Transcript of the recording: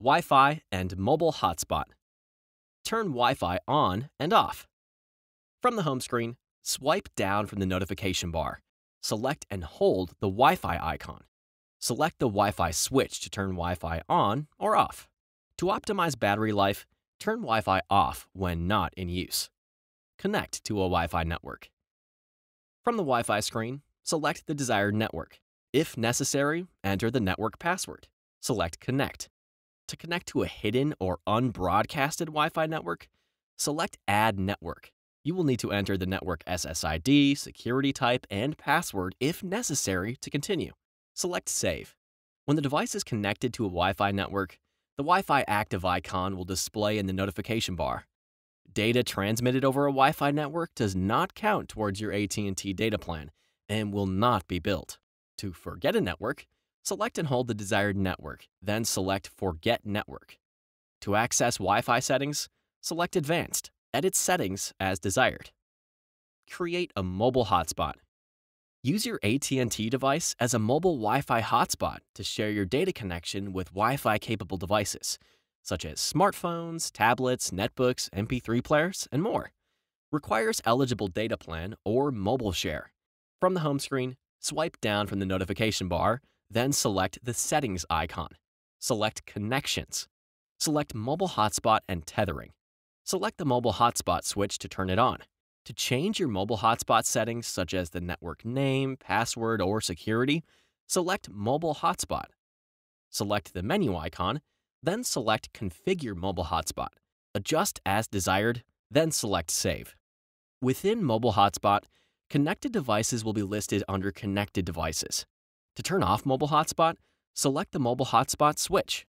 Wi-Fi and Mobile Hotspot. Turn Wi-Fi on and off. From the home screen, swipe down from the notification bar. Select and hold the Wi-Fi icon. Select the Wi-Fi switch to turn Wi-Fi on or off. To optimize battery life, turn Wi-Fi off when not in use. Connect to a Wi-Fi network. From the Wi-Fi screen, select the desired network. If necessary, enter the network password. Select Connect. To connect to a hidden or unbroadcasted Wi-Fi network, select Add Network. You will need to enter the network SSID, security type, and password if necessary to continue. Select Save. When the device is connected to a Wi-Fi network, the Wi-Fi active icon will display in the notification bar. Data transmitted over a Wi-Fi network does not count towards your AT&T data plan and will not be billed. To forget a network, select and hold the desired network, then select Forget Network. To access Wi-Fi settings, select Advanced. Edit settings as desired. Create a mobile hotspot. Use your AT&T device as a mobile Wi-Fi hotspot to share your data connection with Wi-Fi-capable devices, such as smartphones, tablets, netbooks, MP3 players, and more. Requires eligible data plan or mobile share. From the home screen, swipe down from the notification bar, then select the settings icon. Select Connections. Select Mobile Hotspot and Tethering. Select the mobile hotspot switch to turn it on. To change your mobile hotspot settings, such as the network name, password, or security, select Mobile Hotspot. Select the menu icon, then select Configure Mobile Hotspot. Adjust as desired, then select Save. Within Mobile Hotspot, connected devices will be listed under Connected Devices. To turn off Mobile Hotspot, select the mobile hotspot switch.